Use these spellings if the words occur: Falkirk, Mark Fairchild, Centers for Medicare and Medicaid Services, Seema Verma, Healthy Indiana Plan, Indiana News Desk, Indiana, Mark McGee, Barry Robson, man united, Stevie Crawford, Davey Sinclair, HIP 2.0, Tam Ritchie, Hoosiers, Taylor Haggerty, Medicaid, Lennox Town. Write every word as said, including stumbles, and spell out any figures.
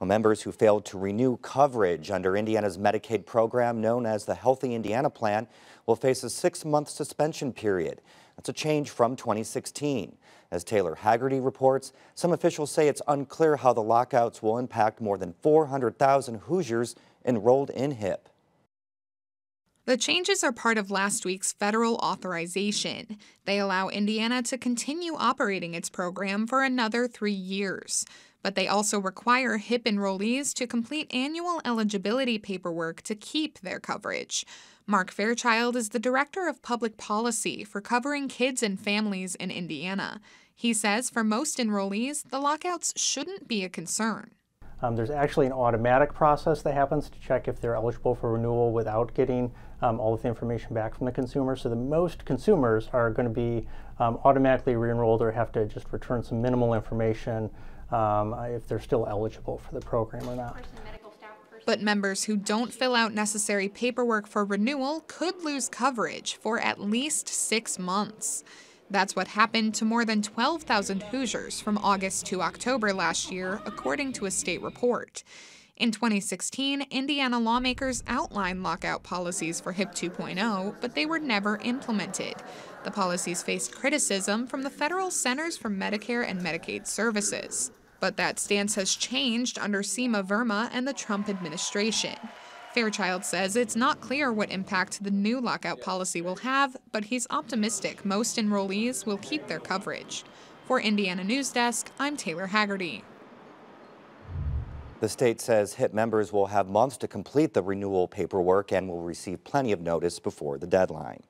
Well, members who failed to renew coverage under Indiana's Medicaid program known as the Healthy Indiana Plan will face a six-month suspension period. That's a change from twenty sixteen. As Taylor Haggerty reports, some officials say it's unclear how the lockouts will impact more than four hundred thousand Hoosiers enrolled in HIP. The changes are part of last week's federal authorization. They allow Indiana to continue operating its program for another three years. But they also require HIP enrollees to complete annual eligibility paperwork to keep their coverage. Mark Fairchild is the Director of Public Policy for Covering Kids and Families in Indiana. He says for most enrollees, the lockouts shouldn't be a concern. Um, there's actually an automatic process that happens to check if they're eligible for renewal without getting um, all of the information back from the consumer. So the most consumers are going to be um, automatically re-enrolled or have to just return some minimal information um, if they're still eligible for the program or not. But members who don't fill out necessary paperwork for renewal could lose coverage for at least six months. That's what happened to more than twelve thousand Hoosiers from August to October last year, according to a state report. In twenty sixteen, Indiana lawmakers outlined lockout policies for HIP two point oh, but they were never implemented. The policies faced criticism from the federal Centers for Medicare and Medicaid Services. But that stance has changed under Seema Verma and the Trump administration. Fairchild says it's not clear what impact the new lockout policy will have, but he's optimistic most enrollees will keep their coverage. For Indiana News Desk, I'm Taylor Haggerty. The state says HIP members will have months to complete the renewal paperwork and will receive plenty of notice before the deadline.